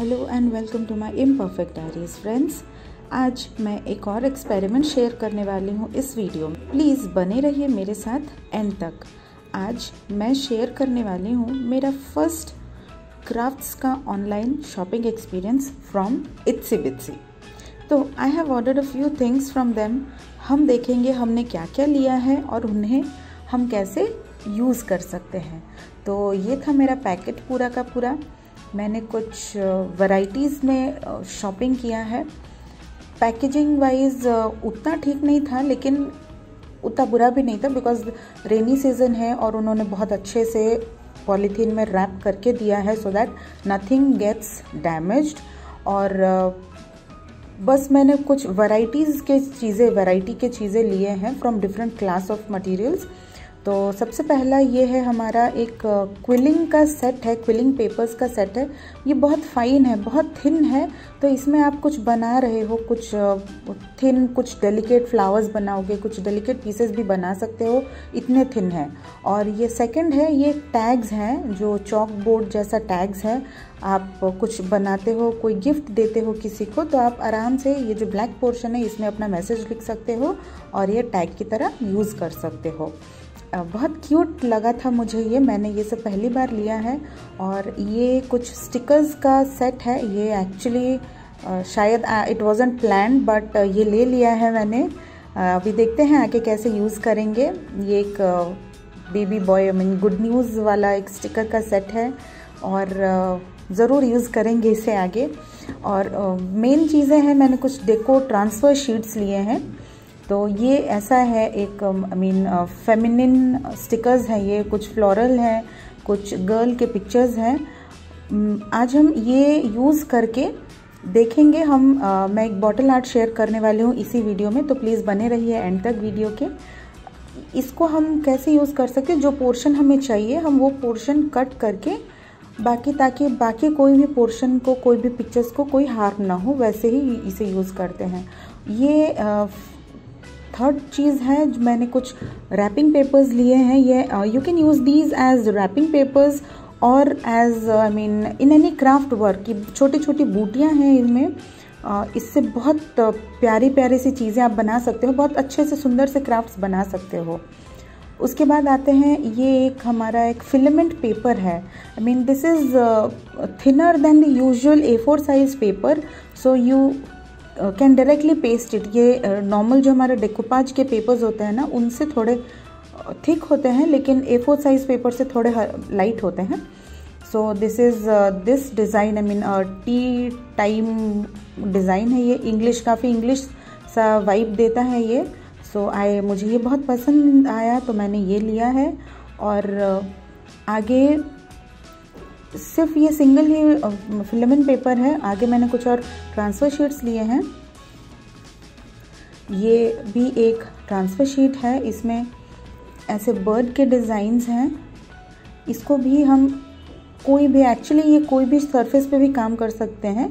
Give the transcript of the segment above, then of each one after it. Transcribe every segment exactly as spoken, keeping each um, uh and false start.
Hello and welcome to my imperfect diaries friends. आज मैं एक और एक्सपेरिमेंट शेयर करने वाली हूँ इस वीडियो में। प्लीज़ बने रहिए मेरे साथ एंड तक। आज मैं शेयर करने वाली हूँ मेरा फर्स्ट क्राफ्ट्स का online shopping experience from Itsy Bitsy. तो I have ordered a few things from them. हम देखेंगे हमने क्या क्या लिया है और उन्हें हम कैसे यूज़ कर सकते हैं। तो ये था मेरा पैकेट पूरा का पूरा। मैंने कुछ वैराइटीज़ में शॉपिंग किया है। पैकेजिंग वाइज उतना ठीक नहीं था लेकिन उतना बुरा भी नहीं था, बिकॉज़ रेनी सीज़न है और उन्होंने बहुत अच्छे से पॉलीथीन में रैप करके दिया है so that nothing gets damaged. और बस मैंने कुछ वैराइटीज़ के चीज़ें वैरायटी के चीज़ें लिए हैं from different class of materials. तो सबसे पहला ये है हमारा एक क्विलिंग का सेट है, क्विलिंग पेपर्स का सेट है। ये बहुत फाइन है, बहुत थिन है, तो इसमें आप कुछ बना रहे हो, कुछ थिन कुछ डेलिकेट फ्लावर्स बनाओगे, कुछ डेलिकेट पीसेस भी बना सकते हो, इतने थिन है। और ये सेकंड है, ये टैग्स हैं जो चॉक बोर्ड जैसा टैग्स है। आप कुछ बनाते हो, कोई गिफ्ट देते हो किसी को, तो आप आराम से ये जो ब्लैक पोर्शन है इसमें अपना मैसेज लिख सकते हो और ये टैग की तरह यूज़ कर सकते हो। बहुत क्यूट लगा था मुझे ये, मैंने ये सब पहली बार लिया है। और ये कुछ स्टिकर्स का सेट है। ये एक्चुअली शायद इट वॉजंट प्लान्ड बट ये ले लिया है मैंने। अभी देखते हैं आगे कैसे यूज़ करेंगे। ये एक baby boy I mean good news वाला एक स्टिकर का सेट है और ज़रूर यूज़ करेंगे इसे आगे। और मेन चीज़ें हैं, मैंने कुछ डेको ट्रांसफ़र शीट्स लिए हैं। तो ये ऐसा है एक आई मीन फेमिनिन स्टिकर्स हैं, ये कुछ फ्लोरल हैं, कुछ गर्ल के पिक्चर्स हैं। आज हम ये यूज़ करके देखेंगे हम। आ, मैं एक बॉटल आर्ट शेयर करने वाली हूँ इसी वीडियो में, तो प्लीज़ बने रहिए एंड तक वीडियो के। इसको हम कैसे यूज़ कर सकते हैं, जो पोर्शन हमें चाहिए हम वो पोर्शन कट करके बाकी, ताकि बाकी कोई भी पोर्शन को, कोई भी पिक्चर्स को कोई हार्म ना हो, वैसे ही इसे यूज़ करते हैं। ये आ, थर्ड चीज़ है, मैंने कुछ रैपिंग पेपर्स लिए हैं। ये you can use these as wrapping papers और as I mean in any craft work. की छोटी छोटी बूटियां हैं इनमें, uh, इससे बहुत प्यारी प्यारी सी चीज़ें आप बना सकते हो, बहुत अच्छे से सुंदर से क्राफ्ट्स बना सकते हो। उसके बाद आते हैं, ये एक हमारा एक फिलामेंट पेपर है। I mean this is thinner than the usual A four size paper, so you can directly paste it. ये नॉर्मल uh, जो हमारे डेकोपाज के पेपर्स होते हैं ना, उनसे थोड़े थिक होते हैं लेकिन ए फोर साइज पेपर से थोड़े लाइट होते हैं। So this is this design I mean tea time design है ये, इंग्लिश काफ़ी इंग्लिश सा वाइब देता है ये। सो so, आई मुझे ये बहुत पसंद आया तो मैंने ये लिया है। और uh, आगे सिर्फ ये सिंगल ही फिलामेंट पेपर है। आगे मैंने कुछ और ट्रांसफ़र शीट्स लिए हैं। ये भी एक ट्रांसफ़र शीट है, इसमें ऐसे बर्ड के डिज़ाइंस हैं। इसको भी हम कोई भी, एक्चुअली ये कोई भी सरफेस पे भी काम कर सकते हैं,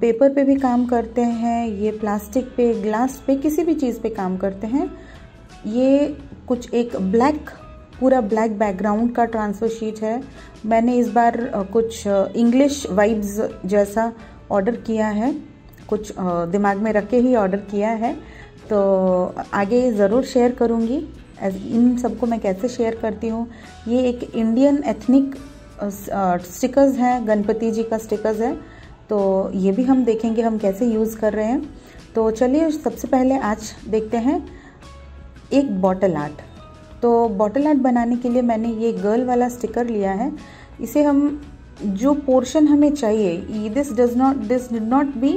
पेपर पे भी काम करते हैं, ये प्लास्टिक पे, ग्लास पे, किसी भी चीज़ पे काम करते हैं। ये कुछ एक ब्लैक, पूरा ब्लैक बैकग्राउंड का ट्रांसफ़र शीट है। मैंने इस बार कुछ इंग्लिश वाइब्स जैसा ऑर्डर किया है, कुछ दिमाग में रख के ही ऑर्डर किया है, तो आगे ज़रूर शेयर करूँगी इन सबको मैं कैसे शेयर करती हूँ। ये एक इंडियन एथनिक स्टिकर्स हैं, गणपति जी का स्टिकर्स है, तो ये भी हम देखेंगे हम कैसे यूज़ कर रहे हैं। तो चलिए सबसे पहले आज देखते हैं एक बॉटल आर्ट। तो बॉटल आर्ट बनाने के लिए मैंने ये गर्ल वाला स्टिकर लिया है। इसे हम जो पोर्शन हमें चाहिए, this does not this did not be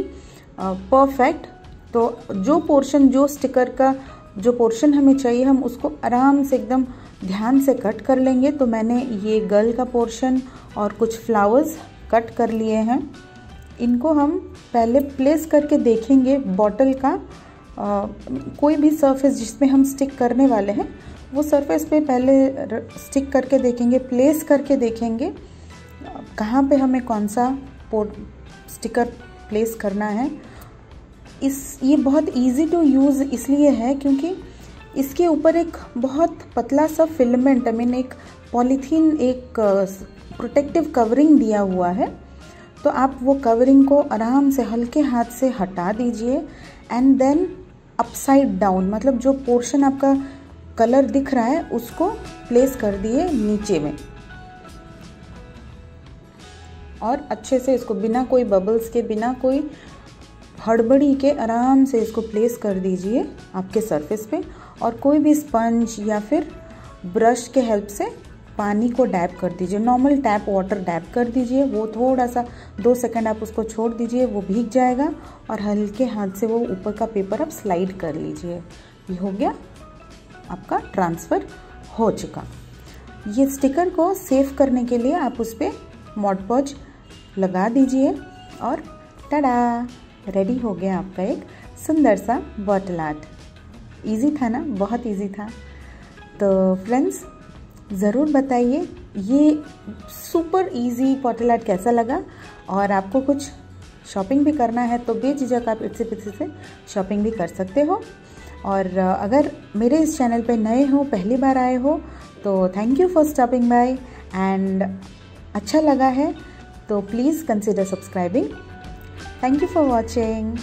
perfect, तो जो पोर्शन, जो स्टिकर का जो पोर्शन हमें चाहिए हम उसको आराम से एकदम ध्यान से कट कर लेंगे। तो मैंने ये गर्ल का पोर्शन और कुछ फ्लावर्स कट कर लिए हैं। इनको हम पहले प्लेस करके देखेंगे बॉटल का आ, कोई भी सरफेस जिसमें हम स्टिक करने वाले हैं वो सरफेस पे पहले स्टिक करके देखेंगे, प्लेस करके देखेंगे कहाँ पे हमें कौन सा पोर्ट स्टिकर प्लेस करना है। इस ये बहुत इजी टू यूज़ इसलिए है क्योंकि इसके ऊपर एक बहुत पतला सा फिलामेंट आई मीन एक पॉलीथीन, एक प्रोटेक्टिव कवरिंग दिया हुआ है। तो आप वो कवरिंग को आराम से हल्के हाथ से हटा दीजिए एंड देन अपसाइड डाउन, मतलब जो पोर्शन आपका कलर दिख रहा है उसको प्लेस कर दिए नीचे में और अच्छे से इसको बिना कोई बबल्स के, बिना कोई हड़बड़ी के आराम से इसको प्लेस कर दीजिए आपके सरफेस पे। और कोई भी स्पंज या फिर ब्रश के हेल्प से पानी को डैप कर दीजिए, नॉर्मल टैप वाटर डैप कर दीजिए। वो थोड़ा सा दो सेकंड आप उसको छोड़ दीजिए, वो भीग जाएगा और हल्के हाथ से वो ऊपर का पेपर आप स्लाइड कर लीजिए। ये हो गया आपका ट्रांसफ़र हो चुका। ये स्टिकर को सेव करने के लिए आप उस पर मॉड पॉज लगा दीजिए और टडा, रेडी हो गया आपका एक सुंदर सा बॉटल आर्ट। ईजी था ना, बहुत ईजी था। तो फ्रेंड्स ज़रूर बताइए ये सुपर इजी बॉटल आर्ट कैसा लगा, और आपको कुछ शॉपिंग भी करना है तो बेझिझक आप इट्सी बिट्सी से शॉपिंग भी कर सकते हो। और अगर मेरे इस चैनल पे नए हो, पहली बार आए हो, तो thank you for stopping by, and अच्छा लगा है तो please consider subscribing. Thank you for watching.